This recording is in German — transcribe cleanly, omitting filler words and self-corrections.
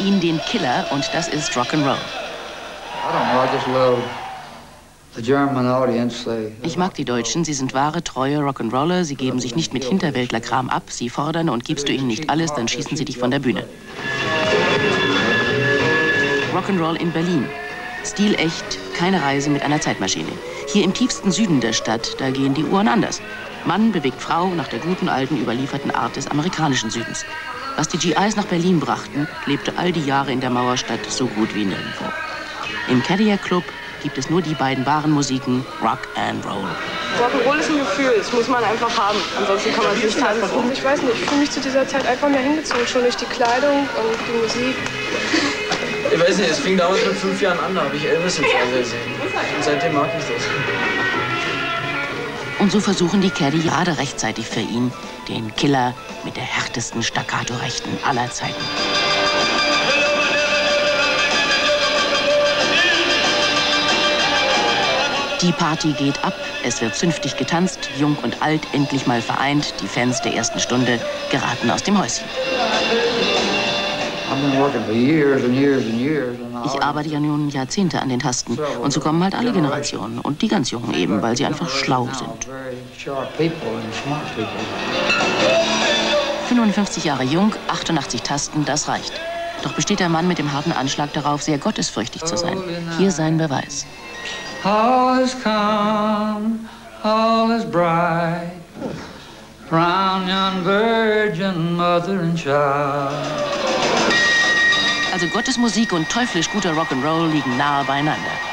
ihn den Killer und das ist Rock'n'Roll. Ich mag die Deutschen, sie sind wahre, treue Rock'n'Roller, sie geben sich nicht mit Hinterwäldlerkram ab, sie fordern und gibst du ihnen nicht alles, dann schießen sie dich von der Bühne. Rock'n'Roll in Berlin. Stilecht, keine Reise mit einer Zeitmaschine. Hier im tiefsten Süden der Stadt, da gehen die Uhren anders. Mann bewegt Frau nach der guten alten überlieferten Art des amerikanischen Südens. Was die GIs nach Berlin brachten, lebte all die Jahre in der Mauerstadt so gut wie nirgendwo. Im Carrier Club gibt es nur die beiden wahren Musiken, Rock and Roll. Rock'n'Roll ist ein Gefühl, das muss man einfach haben, ansonsten kann man es nicht haben. Ich weiß nicht, ich fühle mich zu dieser Zeit einfach mehr hingezogen, schon durch die Kleidung und die Musik. Ich weiß nicht, es fing damals mit 5 Jahren an, da habe ich Elvis im Fernsehen gesehen. Und seitdem mag ich das. Und so versuchen die Caddy gerade rechtzeitig für ihn, den Killer mit der härtesten Staccato-Rechten aller Zeiten. Die Party geht ab, es wird zünftig getanzt, jung und alt endlich mal vereint, die Fans der ersten Stunde geraten aus dem Häuschen. Ich arbeite ja nun Jahrzehnte an den Tasten und so kommen halt alle Generationen und die ganz Jungen eben, weil sie einfach schlau sind. 55 Jahre jung, 88 Tasten, das reicht. Doch besteht der Mann mit dem harten Anschlag darauf, sehr gottesfürchtig zu sein. Hier sein Beweis. All is calm, all is bright, round yon virgin mother and child. Also Gottes Musik und teuflisch guter Rock'n'Roll liegen nahe beieinander.